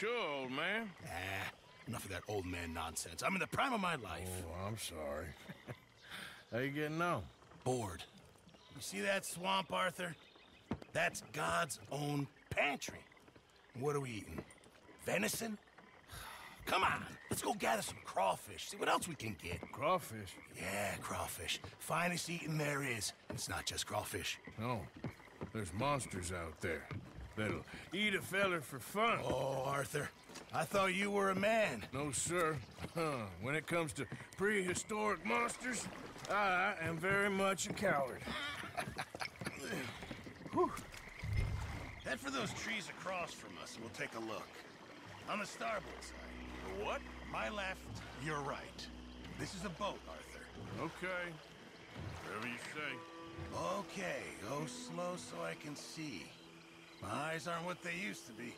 sure, old man. Ah, enough of that old man nonsense. I'm in the prime of my life. Oh, I'm sorry. How you getting on? Bored. You see that swamp, Arthur? That's God's own pantry. What are we eating? Venison? Come on, let's go gather some crawfish. See what else we can get. Crawfish? Yeah, crawfish. Finest eating there is. It's not just crawfish. No, there's monsters out there that'll eat a feller for fun. Oh, Arthur, I thought you were a man. No, sir. When it comes to prehistoric monsters, I am very much a coward. Whew. Head for those trees across from us, and we'll take a look. On the starboard side. What? My left, your right. This is a boat, Arthur. Okay. Whatever you say. Okay, go slow so I can see. My eyes aren't what they used to be.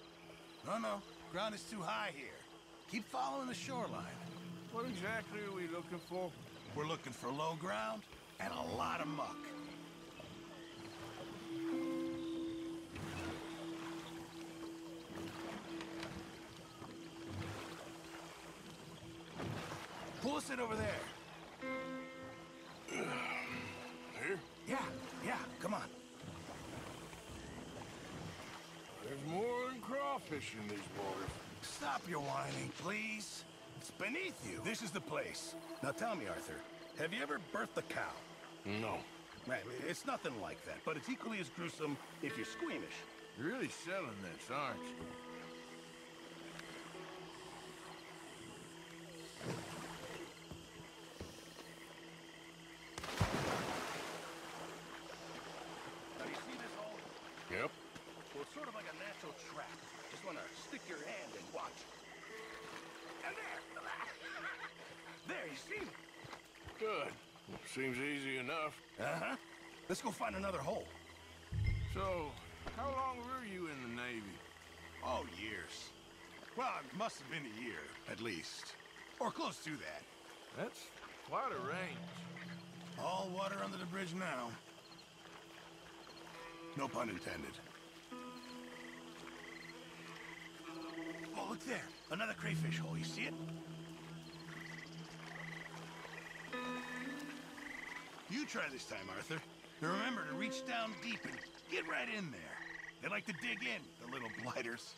No, no, ground is too high here. Keep following the shoreline. What exactly are we looking for? We're looking for low ground and a lot of muck. Pull us in over there. Here? Yeah, come on. There's more than crawfish in these waters. Stop your whining, please. It's beneath you. This is the place. Now tell me, Arthur, have you ever birthed a cow? No. It's nothing like that, but it's equally as gruesome if you're squeamish. You're really selling this, aren't you? Seems easy enough. Uh-huh. Let's go find another hole. So, how long were you in the Navy? Oh, years. Well, it must have been a year, at least. Or close to that. That's quite a range. All water under the bridge now. No pun intended. Oh, look there. Another crayfish hole. You see it? You try this time, Arthur. And remember to reach down deep and get right in there. They like to dig in, the little blighters.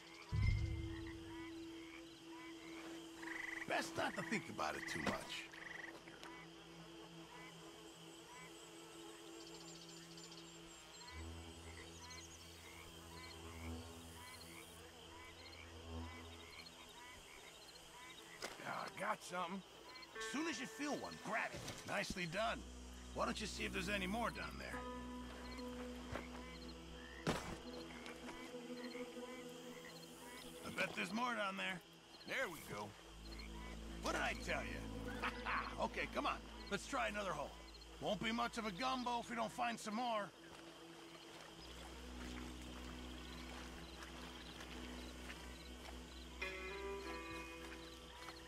Best not to think about it too much. Oh, I got something. As soon as you feel one, grab it. Nicely done. Why don't you see if there's any more down there? I bet there's more down there. There we go. What did I tell you? Okay, come on. Let's try another hole. Won't be much of a gumbo if we don't find some more.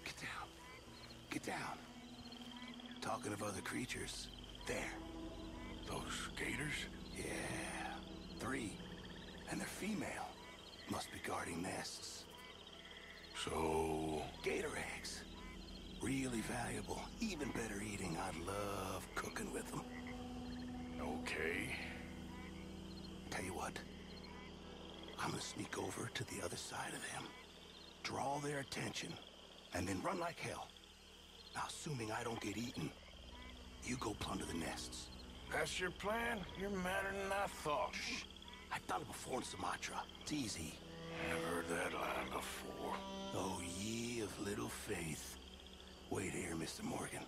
Get down. Get down. Talking of other creatures. There. Those gators? Yeah. 3. And they're female. Must be guarding nests. So... gator eggs. Really valuable. Even better eating. I love cooking with them. Okay. Tell you what. I'm gonna sneak over to the other side of them. Draw their attention. And then run like hell. Now, assuming I don't get eaten. You go plunder the nests. That's your plan? You're madder than I thought. Shh. I've done it before in Sumatra. It's easy. I've heard that line before. Oh, ye of little faith. Wait here, Mr. Morgan.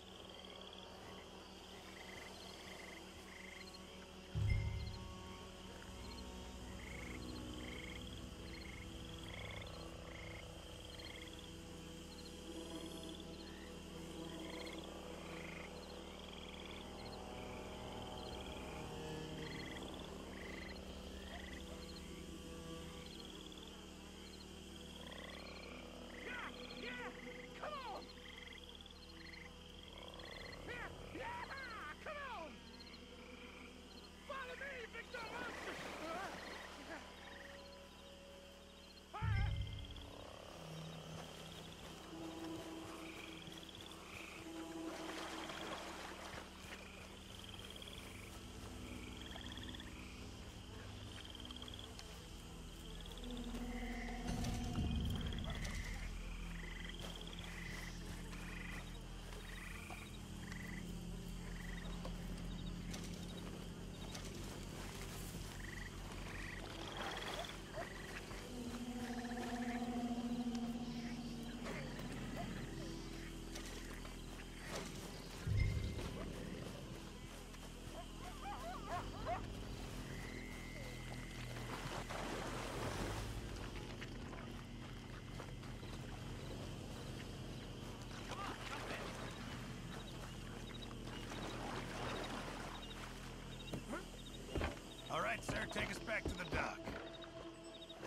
right, sir. Take us back to the dock.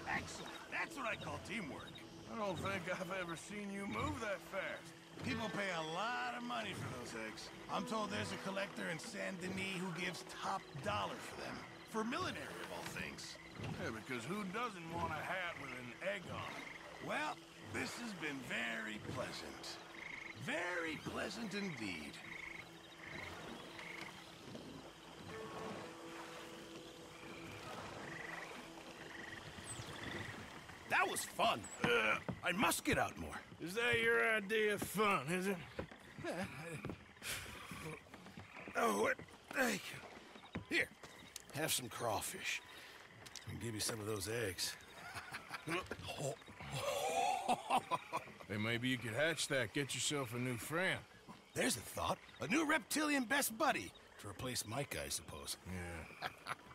Excellent. That's what I call teamwork. I don't think I've ever seen you move that fast. People pay a lot of money for those eggs. I'm told there's a collector in Saint-Denis who gives top dollar for them. For millinery, of all things. Yeah, because who doesn't want a hat with an egg on it? Well, this has been very pleasant. Very pleasant indeed. That was fun. I must get out more. Is that your idea of fun, is it? Yeah. Oh, what? Thank you. Here, have some crawfish. I'll give you some of those eggs. Hey, maybe you could hatch that, get yourself a new friend. There's a thought. A new reptilian best buddy. To replace Mike, I suppose. Yeah.